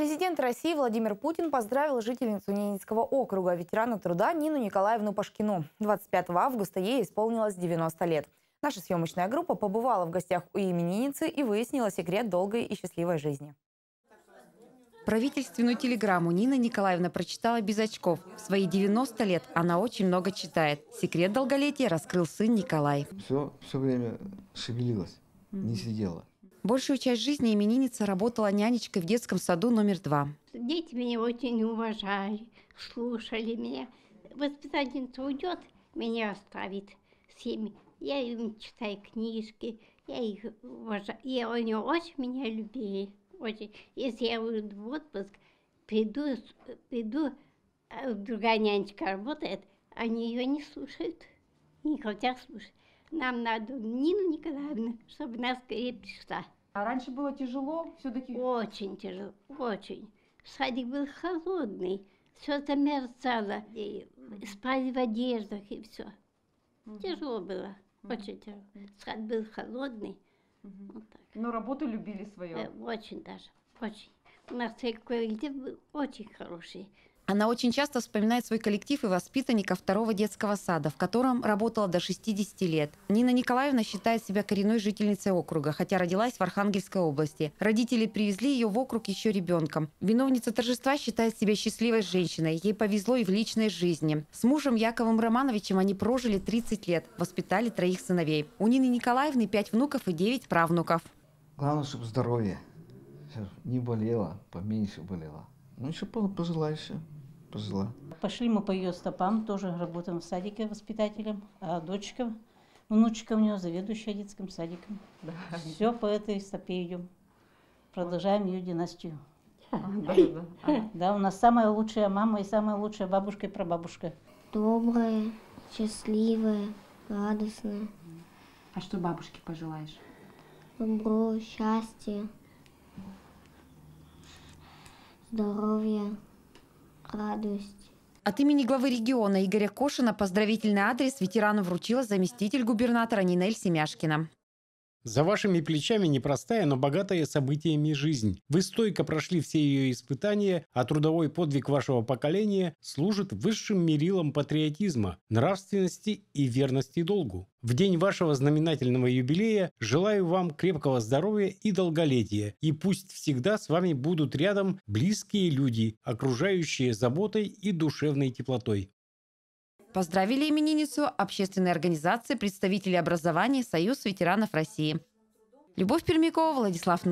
Президент России Владимир Путин поздравил жительницу Ненецкого округа, ветерана труда Нину Николаевну Пашкину. 25 августа ей исполнилось 90 лет. Наша съемочная группа побывала в гостях у именинницы и выяснила секрет долгой и счастливой жизни. Правительственную телеграмму Нина Николаевна прочитала без очков. В свои 90 лет она очень много читает. Секрет долголетия раскрыл сын Николай. Все время шевелилась, не сидела. Большую часть жизни именинница работала нянечкой в детском саду №2. Дети меня очень уважали, слушали меня. Воспитательница уйдет, меня оставит с ними. Я им читаю книжки, я их уважаю. И они очень меня любили. Очень. Если я уйду в отпуск, приду, а другая нянечка работает, они ее не слушают, не хотят слушать. Нам надо Нину Николаевну, чтобы нас скорее пришла. А раньше было тяжело все-таки? Очень тяжело, очень. Садик был холодный, все замерзало, и спали в одеждах и все. Тяжело было, очень тяжело. Сад был холодный. Вот так. Но работу любили свою? Очень даже, очень. У нас коллектив был очень хороший. Она очень часто вспоминает свой коллектив и воспитанников 2-го детского сада, в котором работала до 60 лет. Нина Николаевна считает себя коренной жительницей округа, хотя родилась в Архангельской области. Родители привезли ее в округ еще ребенком. Виновница торжества считает себя счастливой женщиной. Ей повезло и в личной жизни. С мужем Яковом Романовичем они прожили 30 лет, воспитали 3 сыновей. У Нины Николаевны 5 внуков и 9 правнуков. Главное, чтобы здоровье. Не болело, поменьше болело. Ну, еще пожила еще. Пожила. Пошли мы по ее стопам, тоже работаем в садике воспитателем, а дочка, внучка у нее заведующая детским садиком. Да. Все по этой стопе идем. Продолжаем ее династию. Да, у нас самая лучшая мама и самая лучшая бабушка и прабабушка. Добрая, счастливая, радостная. А что бабушке пожелаешь? Добро, счастье, здоровья. Радость. От имени главы региона Игоря Кошина поздравительный адрес ветерану вручила заместитель губернатора Нинель Семяшкина. За вашими плечами непростая, но богатая событиями жизнь. Вы стойко прошли все ее испытания, а трудовой подвиг вашего поколения служит высшим мерилом патриотизма, нравственности и верности долгу. В день вашего знаменательного юбилея желаю вам крепкого здоровья и долголетия. И пусть всегда с вами будут рядом близкие люди, окружающие заботой и душевной теплотой. Поздравили именинницу общественной организации, представители образования, Союз ветеранов России. Любовь Пермякова, Владислав.